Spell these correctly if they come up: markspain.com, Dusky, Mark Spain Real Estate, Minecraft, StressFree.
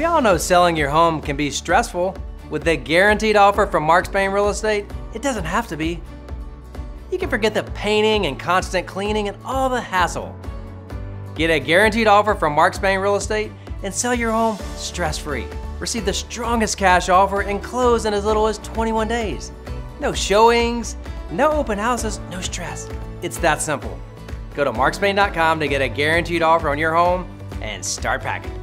We all know selling your home can be stressful. With the guaranteed offer from Mark Spain Real Estate, it doesn't have to be. You can forget the painting and constant cleaning and all the hassle. Get a guaranteed offer from Mark Spain Real Estate and sell your home stress-free. Receive the strongest cash offer and close in as little as 21 days. No showings, no open houses, no stress. It's that simple. Go to markspain.com to get a guaranteed offer on your home and start packing.